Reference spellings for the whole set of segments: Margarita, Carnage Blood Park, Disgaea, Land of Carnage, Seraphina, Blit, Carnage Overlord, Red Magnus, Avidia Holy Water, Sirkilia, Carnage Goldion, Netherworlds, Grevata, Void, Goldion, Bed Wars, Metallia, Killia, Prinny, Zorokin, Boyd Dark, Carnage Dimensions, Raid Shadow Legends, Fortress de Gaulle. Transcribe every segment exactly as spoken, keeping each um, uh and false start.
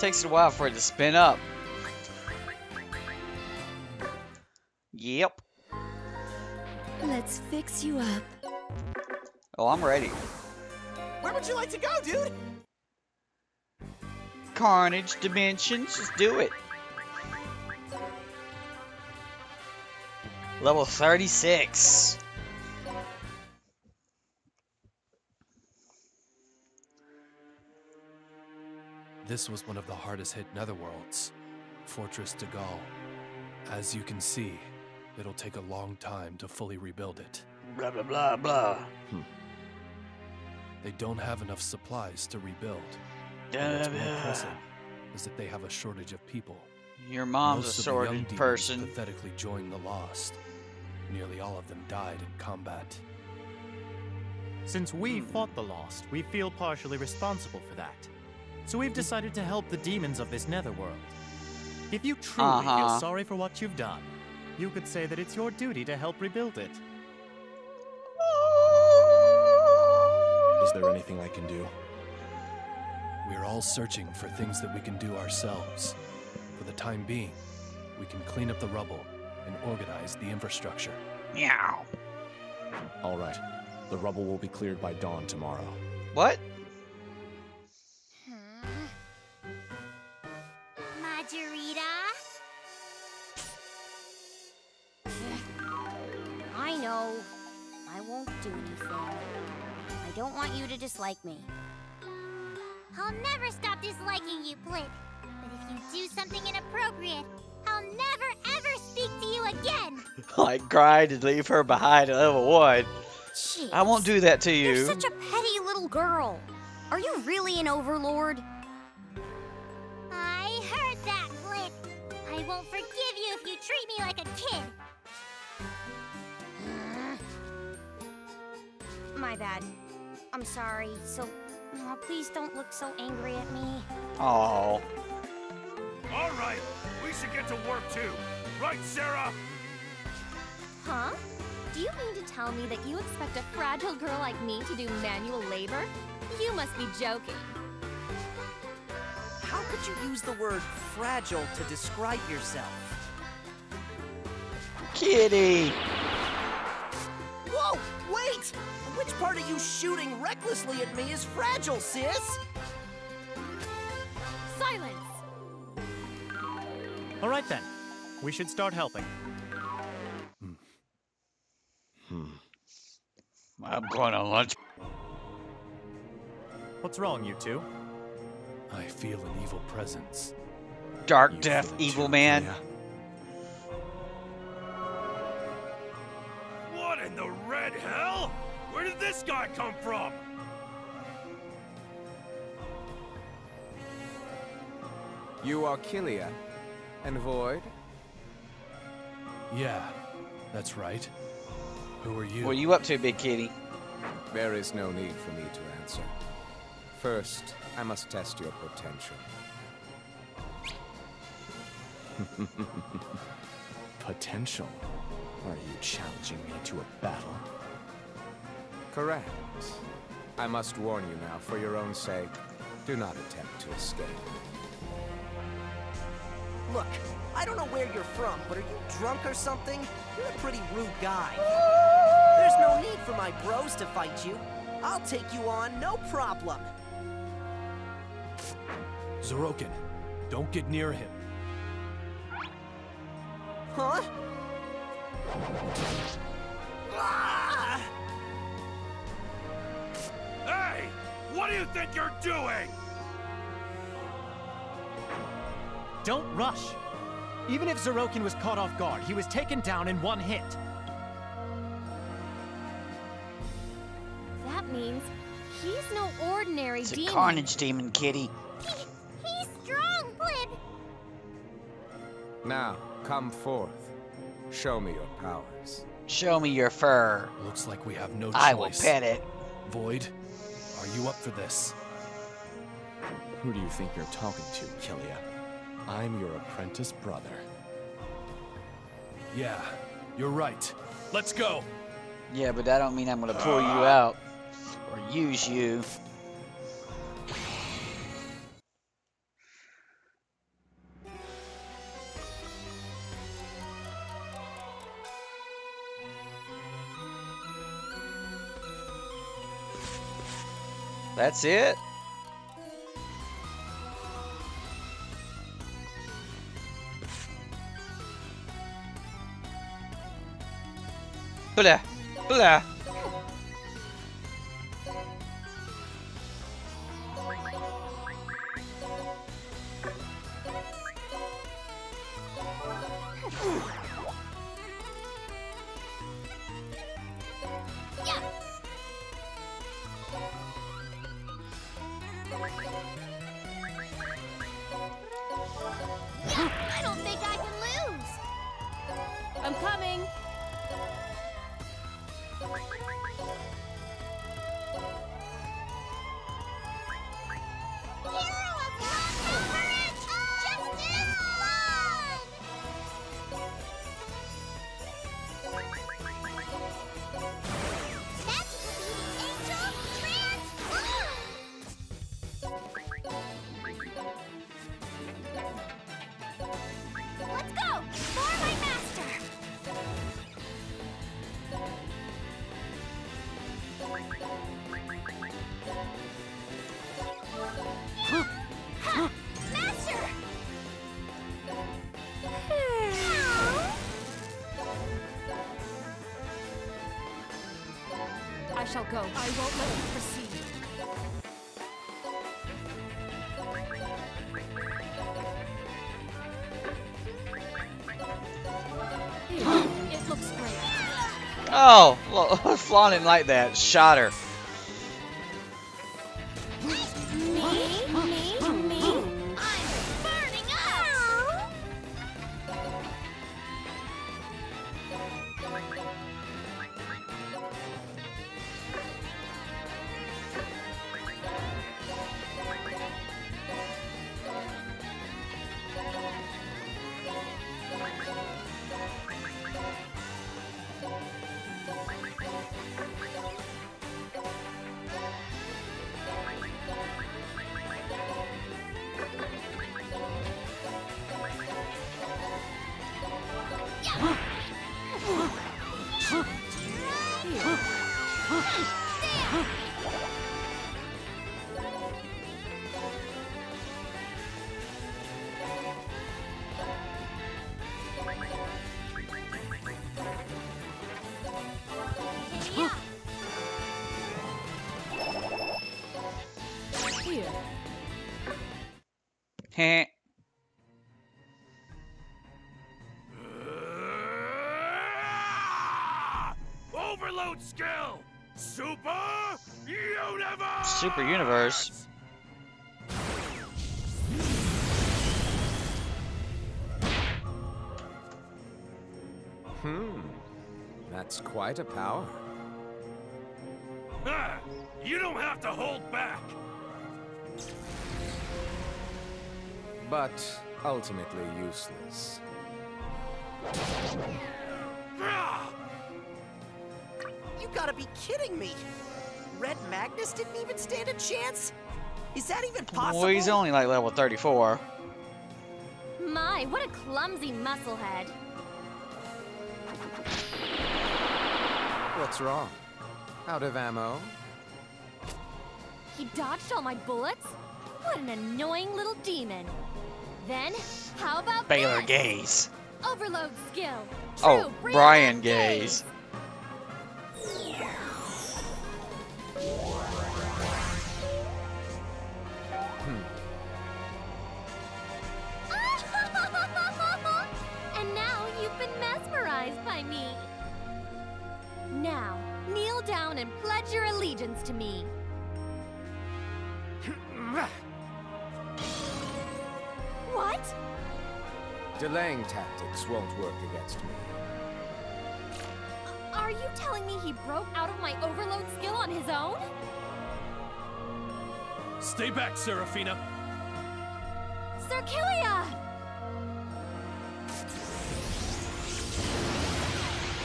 takes a while for it to spin up. Yep. Let's fix you up. Oh, I'm ready. Where would you like to go, dude? Carnage Dimensions. Let's do it. Level thirty-six. This was one of the hardest hit netherworlds, Fortress de Gaulle. As you can see, it'll take a long time to fully rebuild it. Blah, blah, blah, blah. Hmm. They don't have enough supplies to rebuild. And what's more pressing is that they have a shortage of people. Your mom's a sordid person. Pathetically joined the lost. Nearly all of them died in combat. Since we fought the lost, we feel partially responsible for that. So we've decided to help the demons of this netherworld. If you truly uh-huh. feel sorry for what you've done, you could say that it's your duty to help rebuild it. Is there anything I can do? We're all searching for things that we can do ourselves. For the time being, we can clean up the rubble and organize the infrastructure. Meow. All right. The rubble will be cleared by dawn tomorrow. What? Hmm. Margarita? I know. I won't do anything. I don't want you to dislike me. I'll never stop disliking you, Blit. But if you do something inappropriate, I'll never ever speak to you again! I cried and leave her behind at level one. Jeez. I won't do that to you. You're such a petty little girl. Are you really an overlord? I heard that, Blit. I won't forgive you if you treat me like a kid. My bad. I'm sorry, so... Oh, please don't look so angry at me. Oh. All right, we should get to work too. Right, Sarah? Huh? Do you mean to tell me that you expect a fragile girl like me to do manual labor? You must be joking. How could you use the word fragile to describe yourself? Kitty! Whoa, wait! Which part of you shooting recklessly at me is fragile, sis? Silence! All right then, we should start helping. Hmm. Hmm. I'm going to lunch. What's wrong, you two? I feel an evil presence. Dark, you death, evil man. Yeah. What in the red hell? Where did this guy come from? You are Killia. And Void? Yeah, that's right. Who are you? What are you up to, big kitty? There is no need for me to answer. First, I must test your potential. Potential? Are you challenging me to a battle? Correct. I must warn you now, for your own sake, do not attempt to escape. Look, I don't know where you're from, but are you drunk or something? You're a pretty rude guy. There's no need for my bros to fight you. I'll take you on, no problem. Zorokin, don't get near him. Huh? Ah! Hey! What do you think you're doing? Don't rush! Even if Zorokin was caught off guard, he was taken down in one hit. That means he's no ordinary demon. It's a carnage demon, kitty. He, he's strong, Blib! Now, come forth. Show me your powers. Show me your fur. Looks like we have no choice. I will pet it. Void, are you up for this? Who do you think you're talking to, Killia? I'm your apprentice brother. Yeah, you're right. Let's go! Yeah, but that don't mean I'm gonna pull uh. you out. Or use you. That's it. Blah, blah. Shall go. I won't let you proceed. It looks great. Oh, well, flaunt him like that. Shot her. Heh. Overload skill! Super Universe! Super Universe? Hmm. That's quite a power. Ah, you don't have to hold back! But ultimately useless. You gotta be kidding me! Red Magnus didn't even stand a chance? Is that even possible? Well, he's only like level thirty-four. My, what a clumsy musclehead. What's wrong? Out of ammo? He dodged all my bullets? What an annoying little demon. Then, how about Baylor Gaze? Overload skill. True oh, Brian Gaze. Gaze. Hmm. And now you've been mesmerized by me. Now, kneel down and pledge your allegiance to me. What? Delaying tactics won't work against me. Are you telling me he broke out of my overload skill on his own? Stay back, Seraphina. Sirkilia!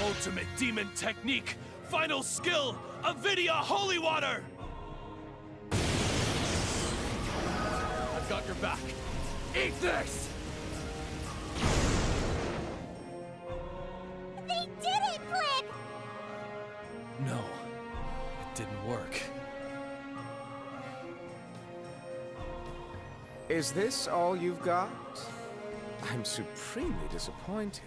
Ultimate demon technique, final skill, Avidia Holy Water! I've got your back. Eat this! They did it, Blit! No, it didn't work. Is this all you've got? I'm supremely disappointed.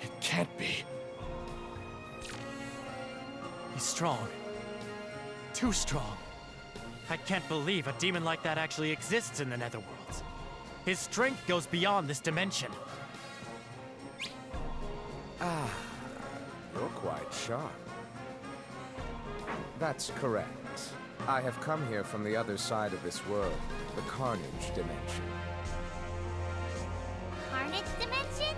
It can't be. He's strong. Too strong. I can't believe a demon like that actually exists in the Netherworlds. His strength goes beyond this dimension. Ah, you're quite sharp. That's correct. I have come here from the other side of this world, the Carnage Dimension. Carnage Dimension?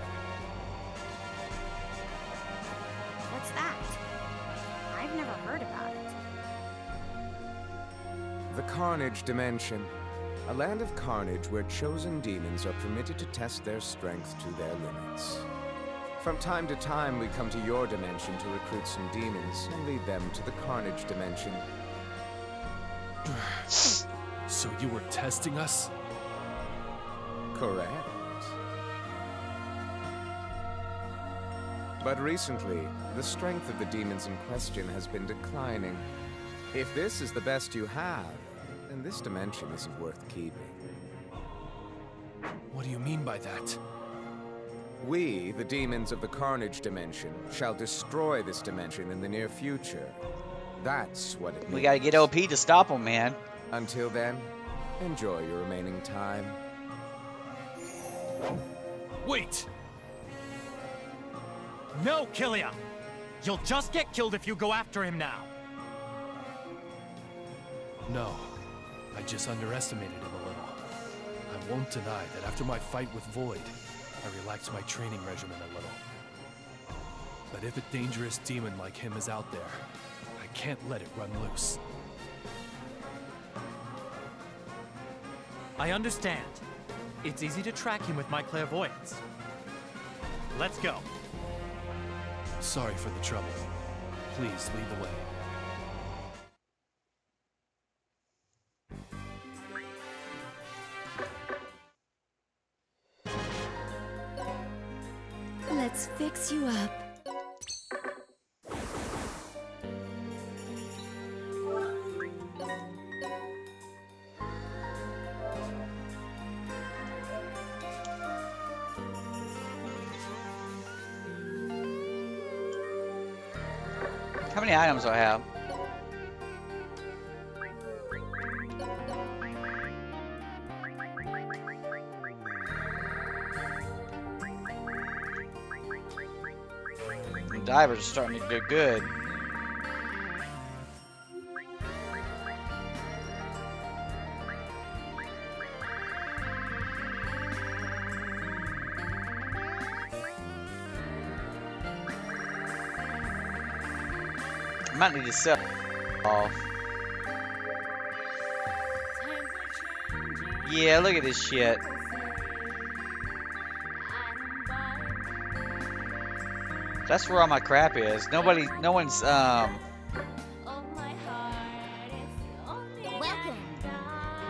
What's that? I've never heard about it. The Carnage Dimension. A land of carnage where chosen demons are permitted to test their strength to their limits. From time to time, we come to your dimension to recruit some demons and lead them to the Carnage Dimension. So you were testing us? Correct. But recently, the strength of the demons in question has been declining. If this is the best you have, then this dimension isn't worth keeping. What do you mean by that? We, the demons of the Carnage Dimension, shall destroy this dimension in the near future. That's what it means. We gotta get O P to stop him, man. Until then, enjoy your remaining time. Wait! No, Killia! You'll just get killed if you go after him now. No. I just underestimated him a little. I won't deny that after my fight with Void, I relaxed my training regimen a little. But if a dangerous demon like him is out there, I can't let it run loose. I understand. It's easy to track him with my clairvoyance. Let's go. Sorry for the trouble. Please lead the way. Let's fix you up. How many items do I have? Divers are starting to do good. I might need to sell off. Yeah, look at this shit. That's where all my crap is. Nobody, no one's, um...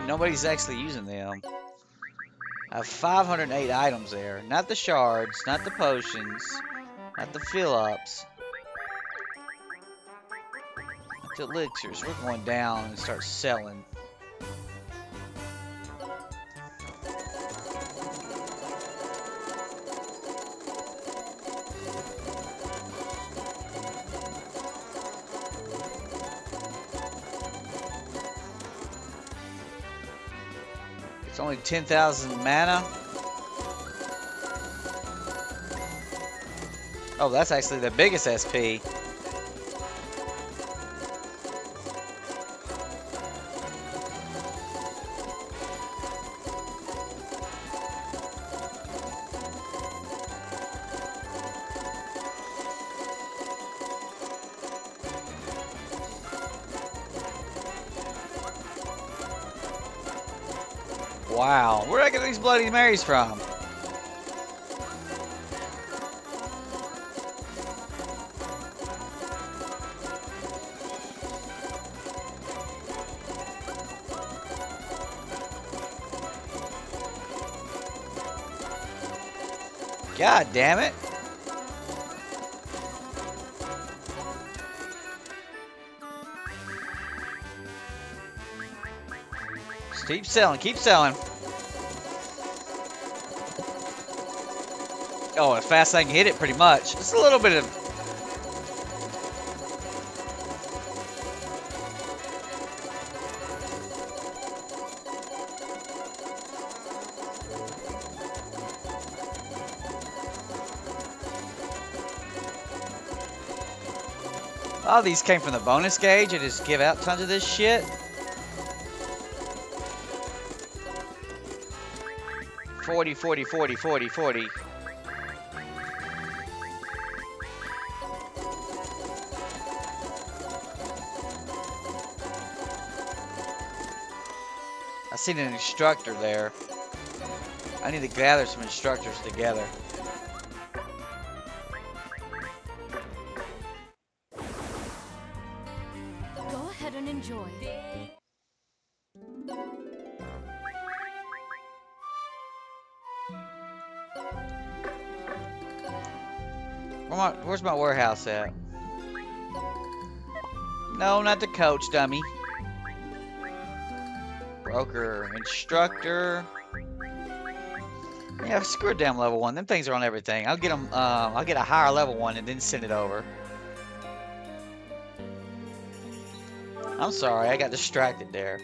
nobody's actually using them. I have five hundred eight items there. Not the shards, not the potions, not the fill-ups. Not the elixirs. We're going down and start selling. Only ten thousand mana. Oh, that's actually the biggest S P. Wow, where did I get these Bloody Marys from? God damn it. Keep selling, keep selling. Oh, as fast as I can hit it, pretty much. Just a little bit of... Oh, these came from the bonus gauge. I just give out tons of this shit. forty, forty, forty, forty, forty. I seen an instructor there. I need to gather some instructors together. Go ahead and enjoy. Where my, where's my warehouse at? No, not the coach, dummy. Broker, instructor. Yeah, screw damn level one. Them things are on everything. I'll get them. Uh, I'll get a higher level one and then send it over. I'm sorry, I got distracted there.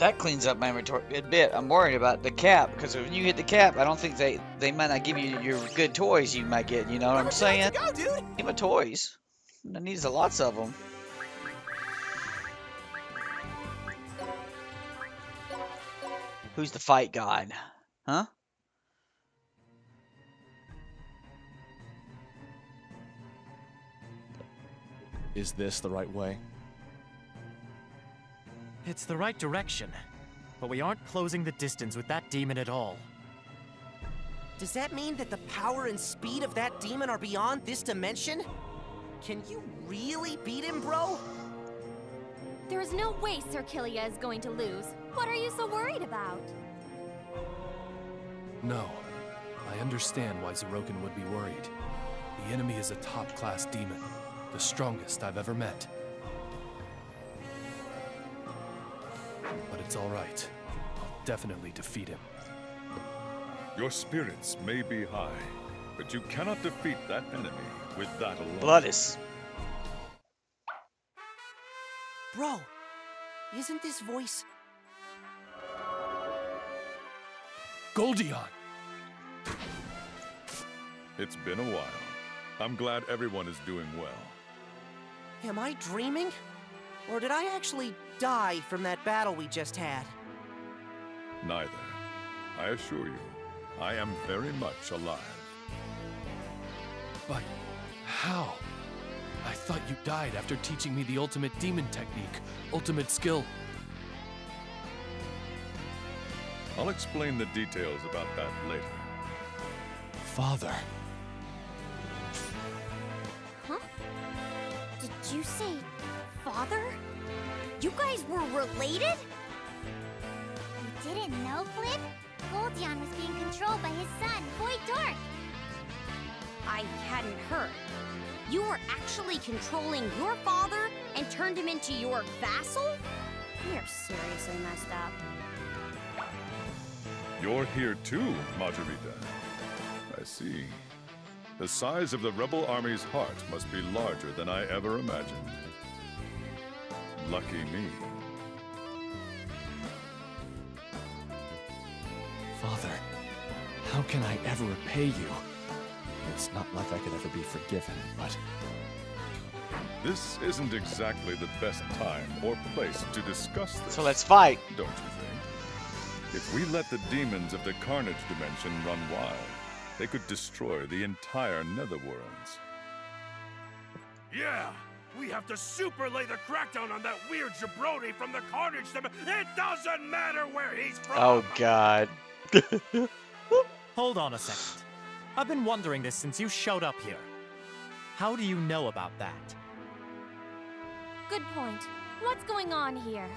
That cleans up my inventory a bit. I'm worried about the cap, because when you hit the cap, I don't think they they might not give you your good toys you might get. You know what I'm saying? Go, dude. Give me toys. I need lots of them. Who's the fight god? Huh? Is this the right way? It's the right direction, but we aren't closing the distance with that demon at all. Does that mean that the power and speed of that demon are beyond this dimension? Can you really beat him, bro? There is no way Sirkilia is going to lose. What are you so worried about? No. I understand why Zorokin would be worried. The enemy is a top-class demon, the strongest I've ever met. But it's all right. I'll definitely defeat him. Your spirits may be high, but you cannot defeat that enemy with that alone. Bloodis. Bro, isn't this voice... Goldion! It's been a while. I'm glad everyone is doing well. Am I dreaming? Or did I actually die from that battle we just had? Neither. I assure you, I am very much alive. But how? I thought you died after teaching me the ultimate demon technique, ultimate skill. I'll explain the details about that later. Father. Huh? Did you say... Father? You guys were related? You didn't know, Flip? Goldion was being controlled by his son, Boyd Dark. I hadn't heard. You were actually controlling your father and turned him into your vassal? You're seriously messed up. You're here too, Margarita. I see. The size of the rebel army's heart must be larger than I ever imagined. Lucky me. Father, how can I ever repay you? It's not like I could ever be forgiven, but... This isn't exactly the best time or place to discuss this. So let's fight. Don't you think? If we let the demons of the Carnage Dimension run wild, they could destroy the entire Netherworlds. Yeah! We have to super lay the crackdown on that weird jabroni from the Carnage Dimension. It doesn't matter where he's from. Oh God. Hold on a second. I've been wondering this since you showed up here. How do you know about that? Good point. What's going on here?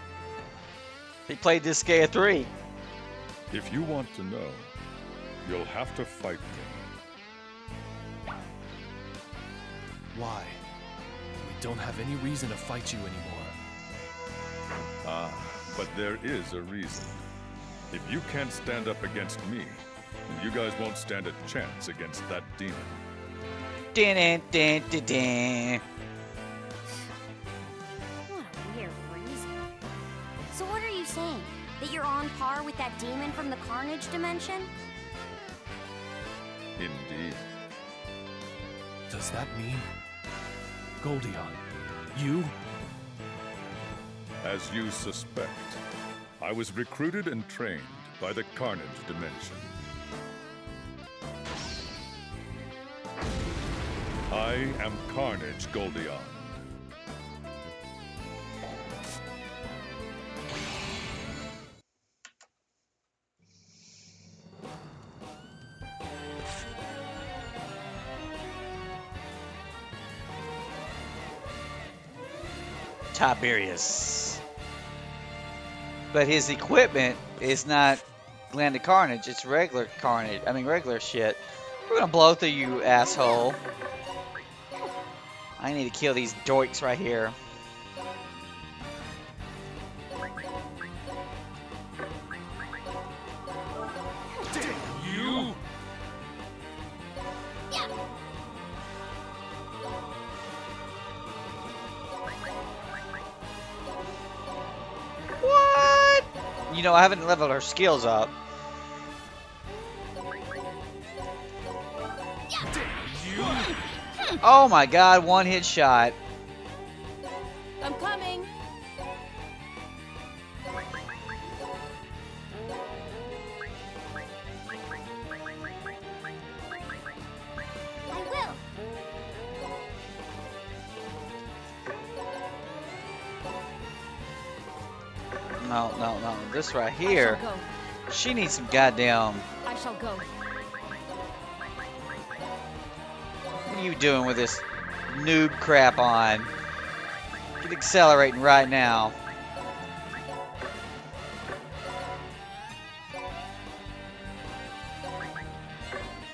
He played Disgaea three. If you want to know, You'll have to fight me. Why? We don't have any reason to fight you anymore. Ah, but there is a reason. If you can't stand up against me, you guys won't stand a chance against that demon. Dun, dun, dun, dun. What a weird reason. So what are you saying? That you're on par with that demon from the Carnage Dimension? Indeed. Does that mean... Goldion, you? As you suspect, I was recruited and trained by the Carnage Dimension. I am Carnage Goldion. Tiberius. But his equipment is not Land of Carnage, it's regular Carnage. I mean, regular shit. We're gonna blow through you, asshole. I need to kill these dorks right here. You! Yeah. What? You know, I haven't leveled her skills up. Oh my god, one hit shot. I'm coming. I will. No, no, no. This right here. She needs some goddamn. I shall go. What are you doing with this noob crap on? Get accelerating right now.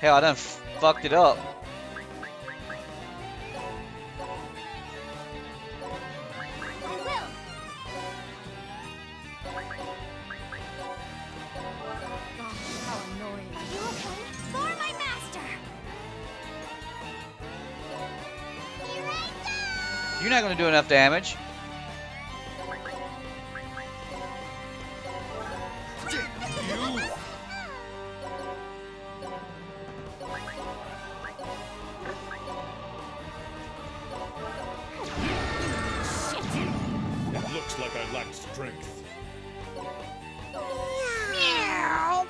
Hell, I done fucked it up. You're not going to do enough damage. You. It looks like I lack strength. Meow.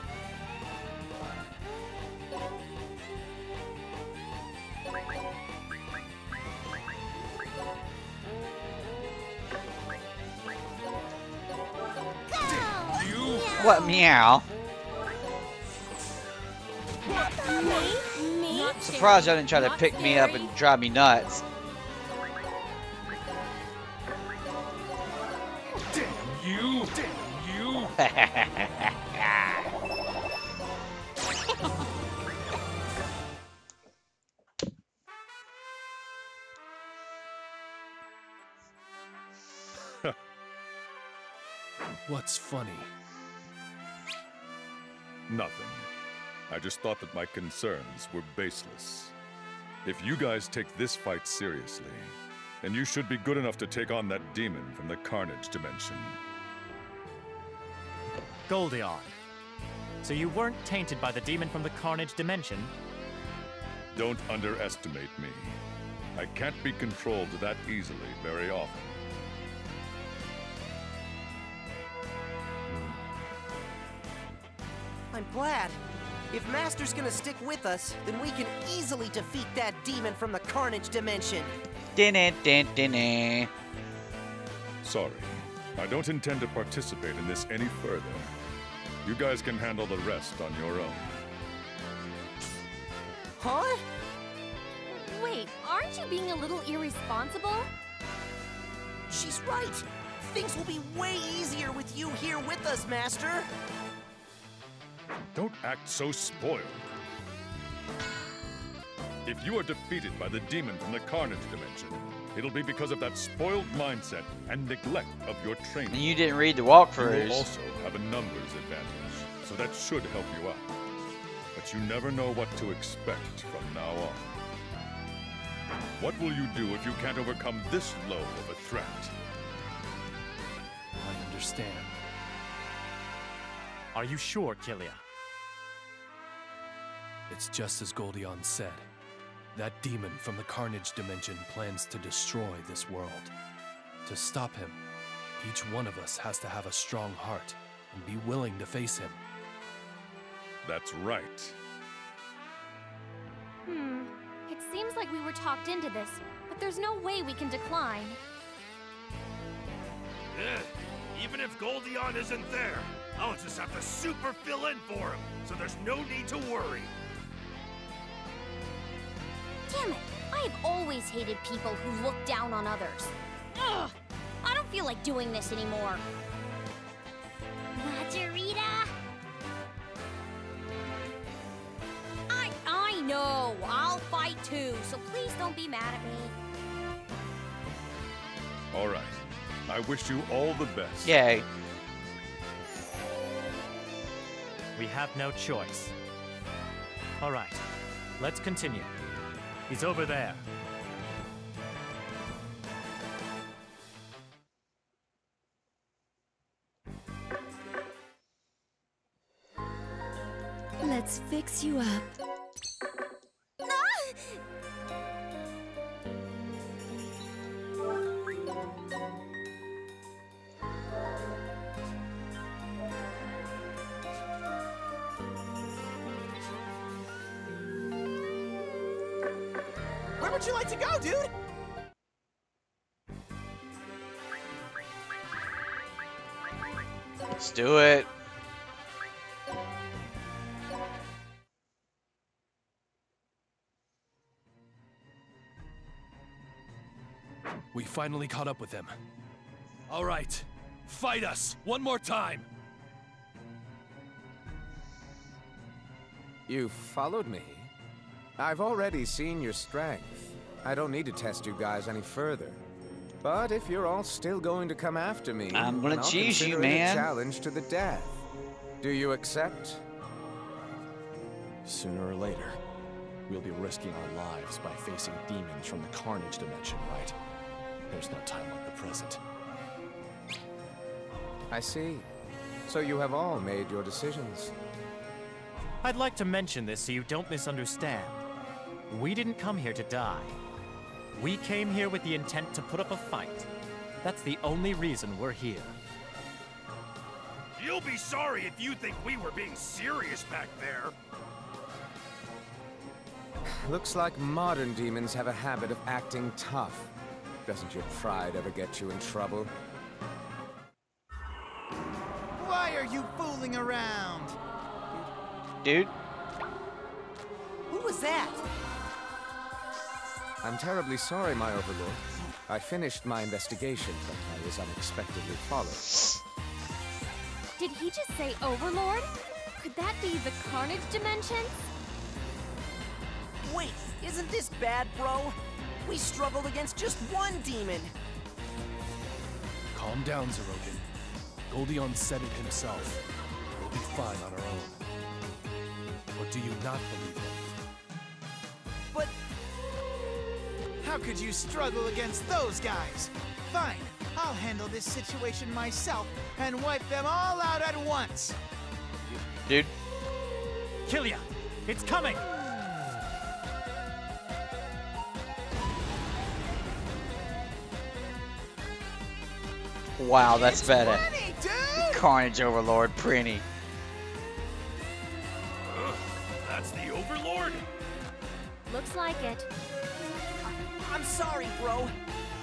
What meow? Surprised I didn't try to pick me up and drive me nuts. Damn you! Damn you! What's funny? Nothing. I just thought that my concerns were baseless. If you guys take this fight seriously, then you should be good enough to take on that demon from the Carnage Dimension. Goldion, so you weren't tainted by the demon from the Carnage Dimension? Don't underestimate me. I can't be controlled that easily very often. I'm glad. If Master's gonna stick with us, then we can easily defeat that demon from the Carnage Dimension. Din-din-din-din-din. Sorry, I don't intend to participate in this any further. You guys can handle the rest on your own. Huh? Wait, aren't you being a little irresponsible? She's right. Things will be way easier with you here with us, Master. Don't act so spoiled. If you are defeated by the demon from the Carnage Dimension, it'll be because of that spoiled mindset and neglect of your training. And you didn't read the walkthroughs. You will also have a numbers advantage, so that should help you out. But you never know what to expect from now on. What will you do if you can't overcome this low of a threat? I understand. Are you sure, Killia? It's just as Goldion said. That demon from the Carnage Dimension plans to destroy this world. To stop him, each one of us has to have a strong heart and be willing to face him. That's right. Hmm. It seems like we were talked into this, but there's no way we can decline. Ugh. Even if Goldion isn't there, I'll just have to super fill in for him, so there's no need to worry. Damn it! I have always hated people who look down on others. Ugh! I don't feel like doing this anymore. Margarita! I... I know! I'll fight too, so please don't be mad at me. Alright. I wish you all the best. Yay. We have no choice. Alright. Let's continue. He's over there. Let's fix you up. Would you like to go, dude? Let's do it. We finally caught up with them. All right, fight us one more time. You followed me. I've already seen your strength. I don't need to test you guys any further. But if you're all still going to come after me, I'm gonna cheese you, man. Challenge to the death. Do you accept? Sooner or later, we'll be risking our lives by facing demons from the Carnage Dimension, right? There's no time like the present. I see. So you have all made your decisions. I'd like to mention this so you don't misunderstand. We didn't come here to die. We came here with the intent to put up a fight. That's the only reason we're here. You'll be sorry if you think we were being serious back there. Looks like modern demons have a habit of acting tough. Doesn't your pride ever get you in trouble? Why are you fooling around? Dude. Who was that? I'm terribly sorry, my Overlord. I finished my investigation, but I was unexpectedly followed. Did he just say Overlord? Could that be the Carnage Dimension? Wait, isn't this bad, bro? We struggled against just one demon. Calm down, Zorokin. Goldion said it himself. We'll be fine on our own. Or do you not believe it? But... how could you struggle against those guys? Fine, I'll handle this situation myself and wipe them all out at once. Dude. Killia, it's coming! Wow, that's it's better. Prinny, Carnage Overlord, Prinny. Looks like it. I'm sorry, bro.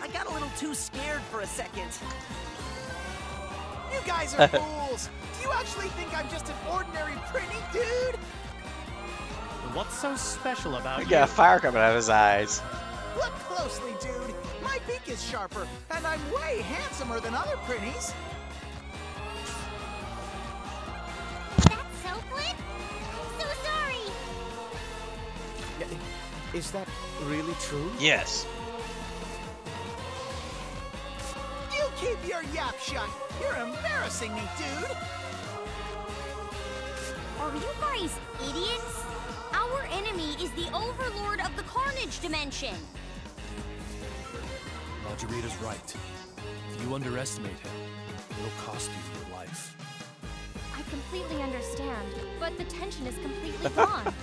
I got a little too scared for a second. You guys are fools. Do you actually think I'm just an ordinary pretty dude? What's so special about you? You got a fire coming out of his eyes. Look closely, dude. My beak is sharper, and I'm way handsomer than other pretties. That's so good. Is that really true? Yes. You keep your yap shut. You're embarrassing me, dude. Are you guys idiots? Our enemy is the Overlord of the Carnage Dimension. Margarita's right. If you underestimate him, it'll cost you your life. I completely understand, but the tension is completely gone.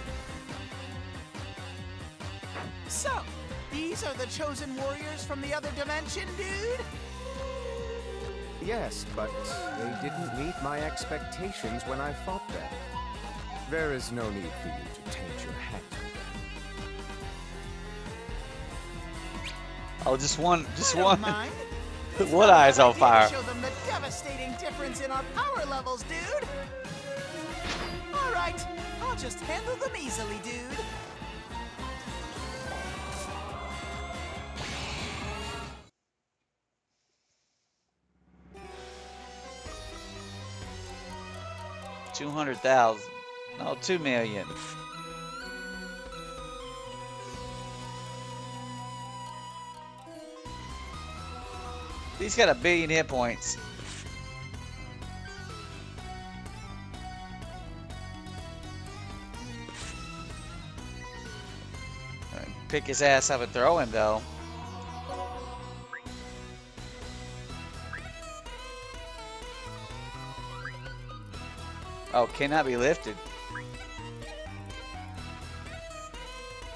So, these are the chosen warriors from the other dimension, dude? Yes, but they didn't meet my expectations when I fought them. There is no need for you to taint your hat to them. Oh, just one, just one. What eyes on fire? Show them the devastating difference in our power levels, dude. All right, I'll just handle them easily, dude. Two hundred thousand. No, two million. He's got a billion hit points. Pick his ass up and throw him, though. Oh, cannot be lifted.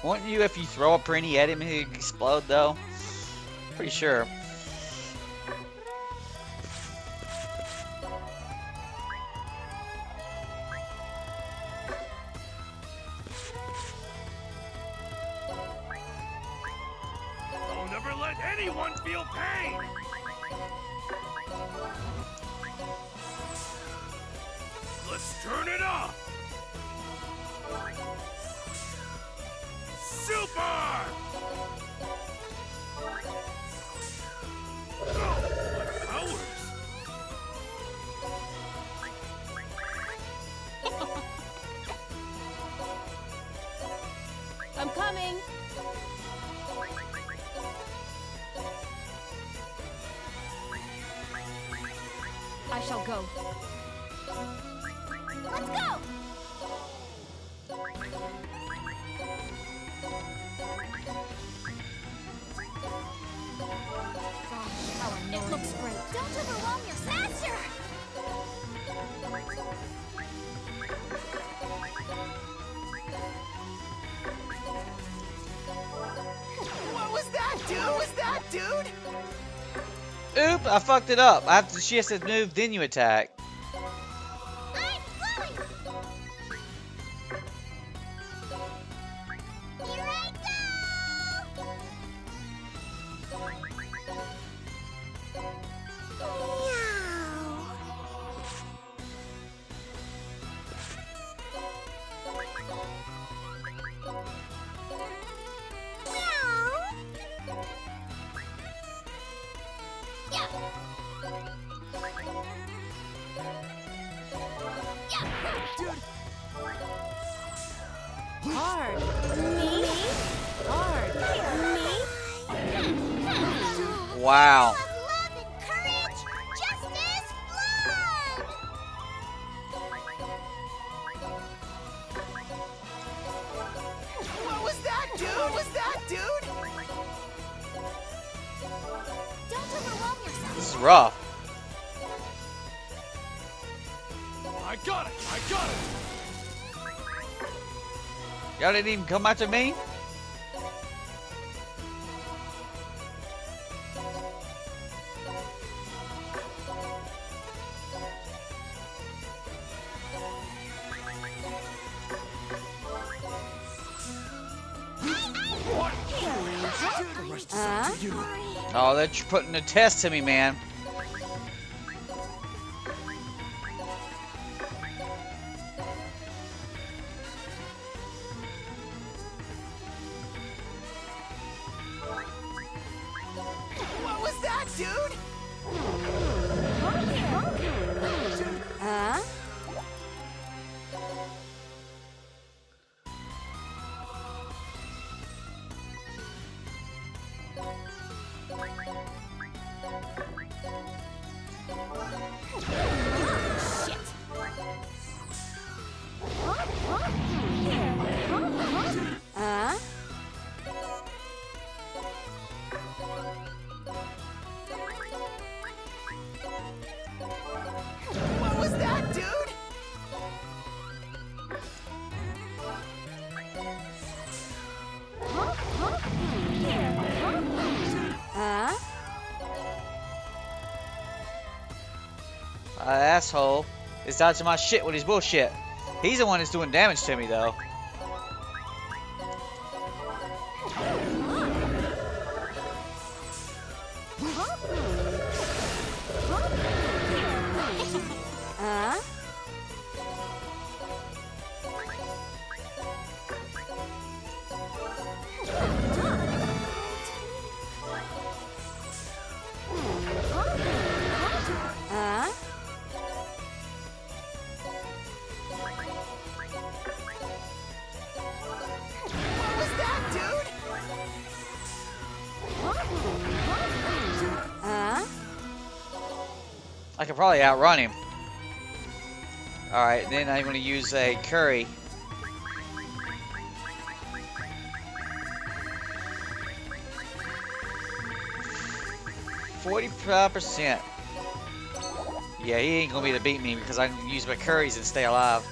Wouldn't you, if you throw a Prinny at him, he'd explode, though? Pretty sure. I fucked it up. I have to, she has to move, then you attack. Didn't even come after me. Uh? Oh, that you're putting a test to me, man. Uh, asshole is dodging my shit with his bullshit. He's the one that's doing damage to me, though. I could probably outrun him. Alright, then I'm going to use a curry. forty-five percent. Yeah, he ain't going to be able to beat me because I can use my curries and stay alive.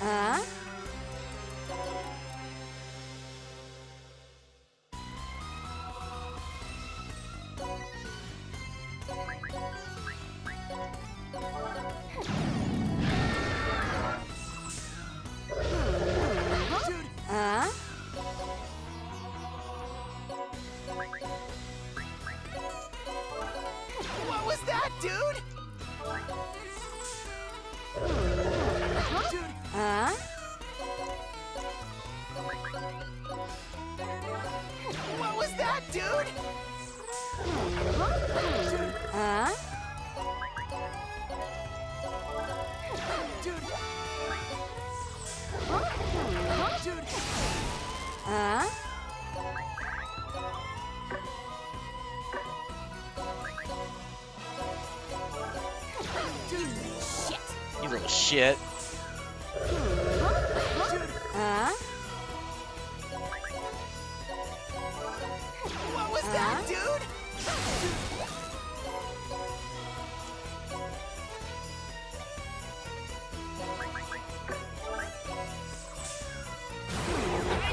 Uh-huh. Shit. Uh? What was uh? that, dude?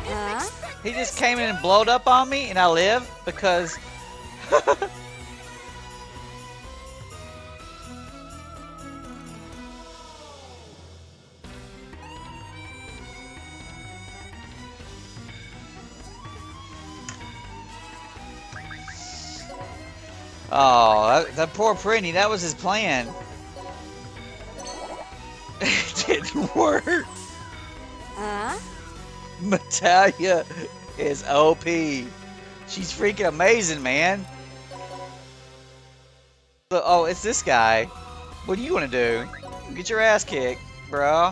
Uh? He just came in and blowed up on me, and I live because. Oh, that, that poor Prinny, that was his plan. It didn't work. Uh? Metallia is O P. She's freaking amazing, man. So, oh, it's this guy. What do you want to do? Get your ass kicked, bro.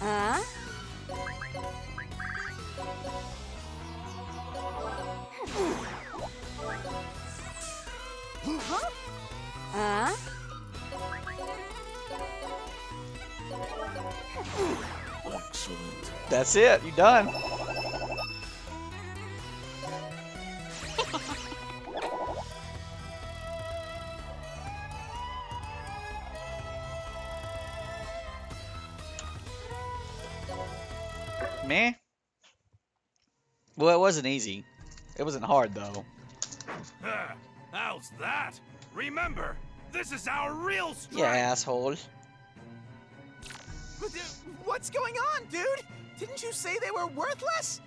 Uh? Huh? That's it, you're done. Meh. Well, it wasn't easy. It wasn't hard, though. Uh, how's that? Remember, this is our real strength. Yeah, asshole. What's going on, dude? Didn't you say they were worthless?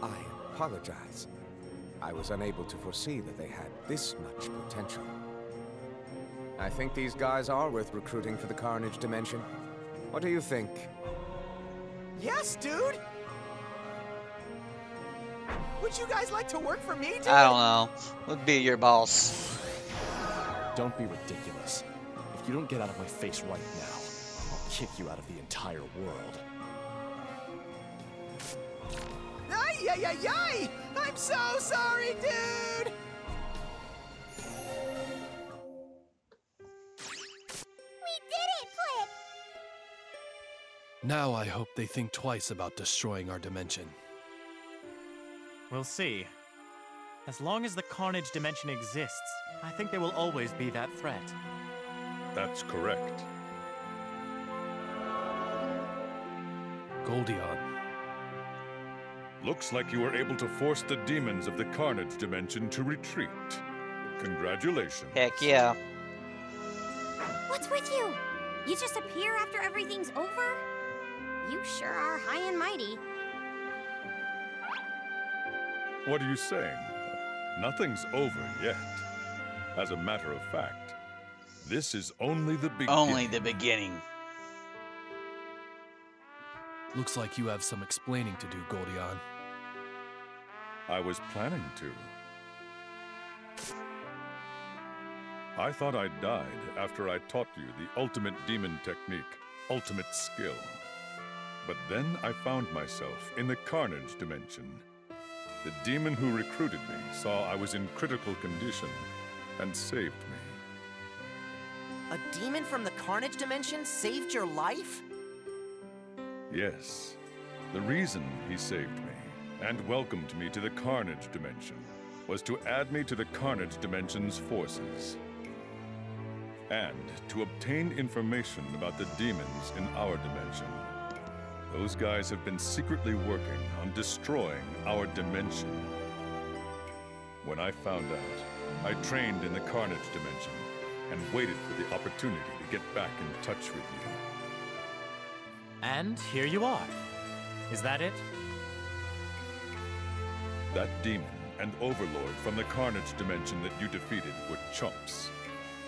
I apologize. I was unable to foresee that they had this much potential. I think these guys are worth recruiting for the Carnage Dimension. What do you think? Yes, dude! Would you guys like to work for me, dude? I don't know. Would be your boss. Don't be ridiculous. If you don't get out of my face right now, I'll kick you out of the entire world. Ay, ay, ay, ay! I'm so sorry, dude! We did it, Blit! Now I hope they think twice about destroying our dimension. We'll see. As long as the Carnage Dimension exists, I think there will always be that threat. That's correct. Goldion. Looks like you were able to force the demons of the Carnage Dimension to retreat. Congratulations. Heck yeah. What's with you? You just appear after everything's over? You sure are high and mighty. What are you saying? Nothing's over yet. As a matter of fact, this is only the beginning. Only the beginning. Looks like you have some explaining to do, Goldion. I was planning to. I thought I died after I taught you the ultimate demon technique, ultimate skill. But then I found myself in the Carnage Dimension. The demon who recruited me saw I was in critical condition and saved me. A demon from the Carnage Dimension saved your life? Yes. The reason he saved me and welcomed me to the Carnage Dimension was to add me to the Carnage Dimension's forces and to obtain information about the demons in our dimension. Those guys have been secretly working on destroying our dimension. When I found out, I trained in the Carnage Dimension and waited for the opportunity to get back in touch with you. And here you are. Is that it? That demon and overlord from the Carnage Dimension that you defeated were chumps.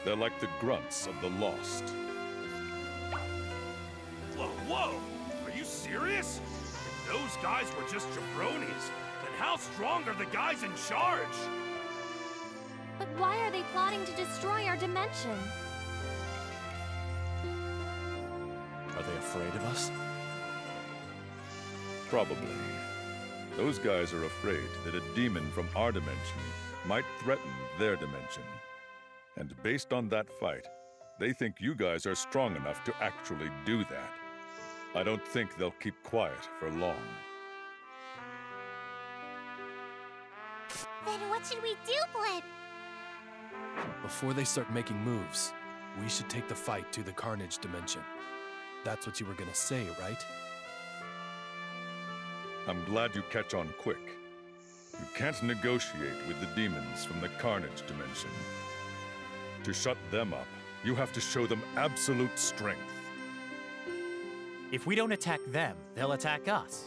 They're like the grunts of the lost. Whoa, whoa! Are you serious? If those guys were just jabronis, then how strong are the guys in charge? But why are they plotting to destroy our dimension? Are they afraid of us? Probably. Those guys are afraid that a demon from our dimension might threaten their dimension. And based on that fight, they think you guys are strong enough to actually do that. I don't think they'll keep quiet for long. Then what should we do, Blit? Before they start making moves, we should take the fight to the Carnage Dimension. That's what you were gonna say, right? I'm glad you catch on quick. You can't negotiate with the demons from the Carnage Dimension. To shut them up, you have to show them absolute strength. If we don't attack them, they'll attack us.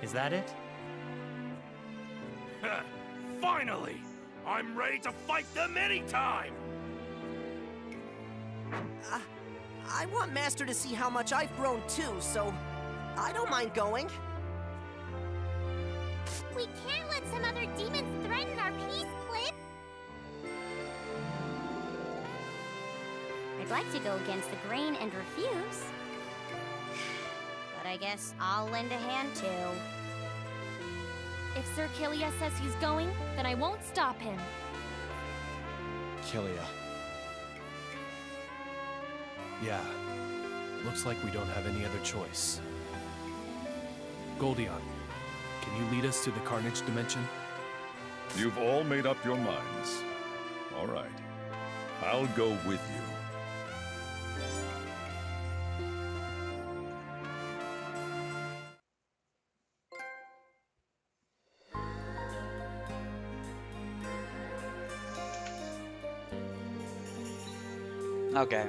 Is that it? Finally! I'm ready to fight them anytime! Uh... I want Master to see how much I've grown too, so I don't mind going. We can't let some other demons threaten our peace, Blit. I'd like to go against the grain and refuse. But I guess I'll lend a hand too. If Sirkilia says he's going, then I won't stop him. Killia. Yeah, looks like we don't have any other choice. Goldion, can you lead us to the Carnage Dimension? You've all made up your minds. All right, I'll go with you. Okay.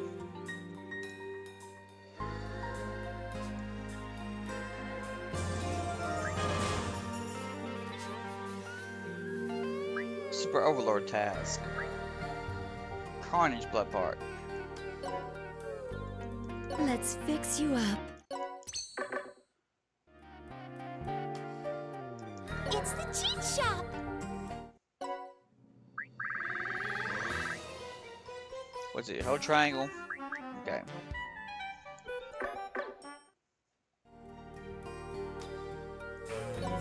Overlord task. Carnage Blood Park. Let's fix you up. It's the cheat shop. What's it? Whole triangle. Okay.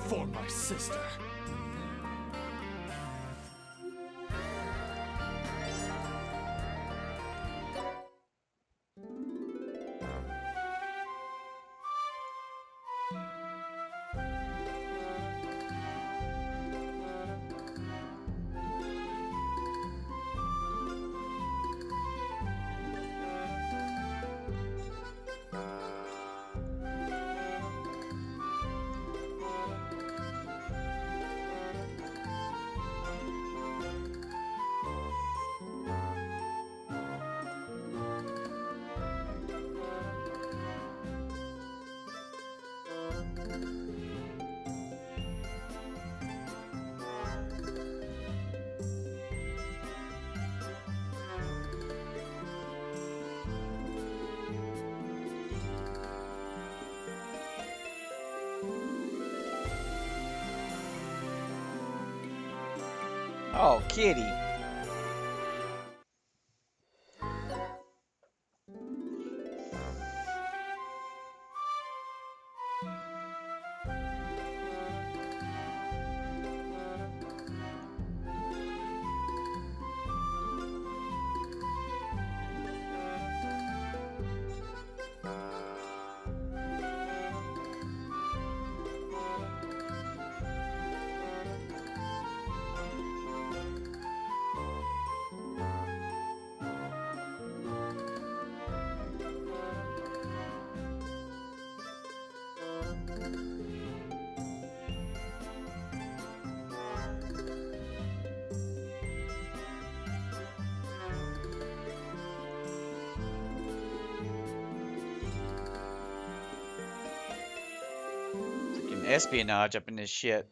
For my sister. Oh, kitty. Espionage up in this shit.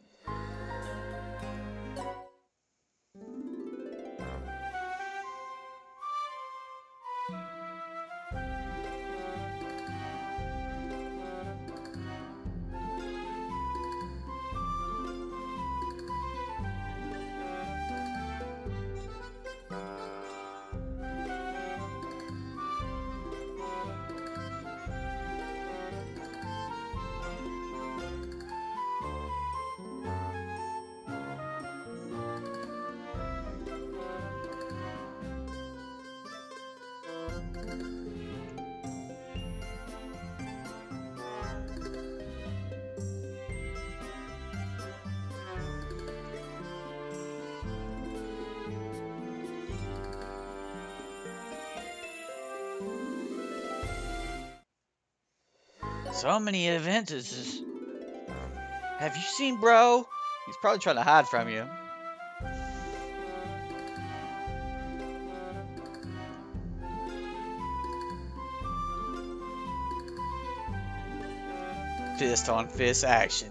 So many events. Have you seen bro? He's probably trying to hide from you. Fist on fist action.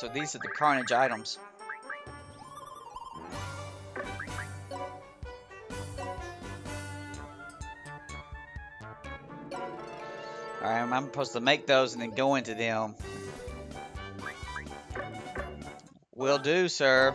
So these are the Carnage items. Alright, I'm supposed to make those and then go into them. Will do, sir.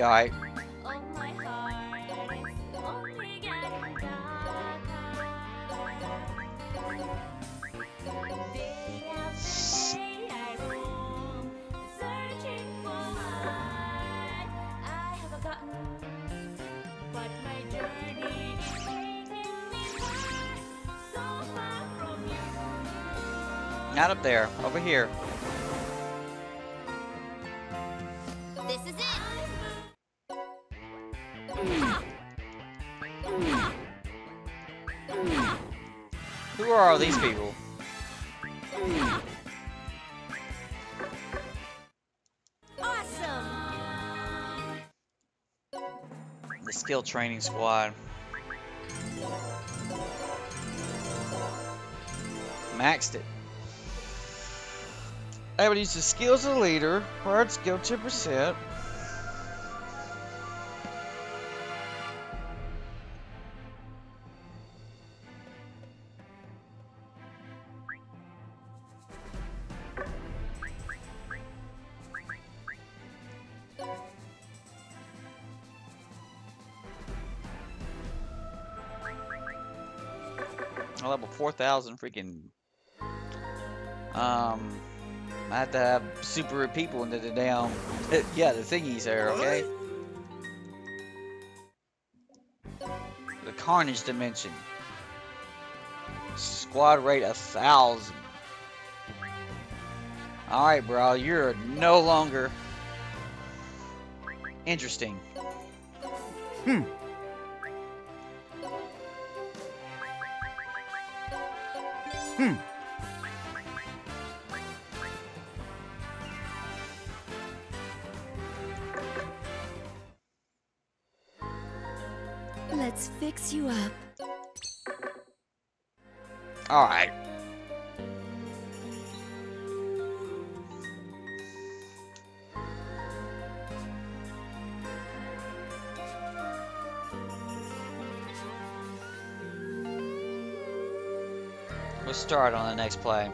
Alright. Not up there, over here. are these people? Awesome. The skill training squad. Maxed it. I would use the skills of the leader, hard skill two percent. I level four thousand freaking. Um. I have to have super people into the damn, yeah, the thingies there, okay? The Carnage Dimension. Squad rate a thousand. Alright, bro, you're no longer interesting. Hmm. Hmm. Let's fix you up. All right. We'll start on the next play.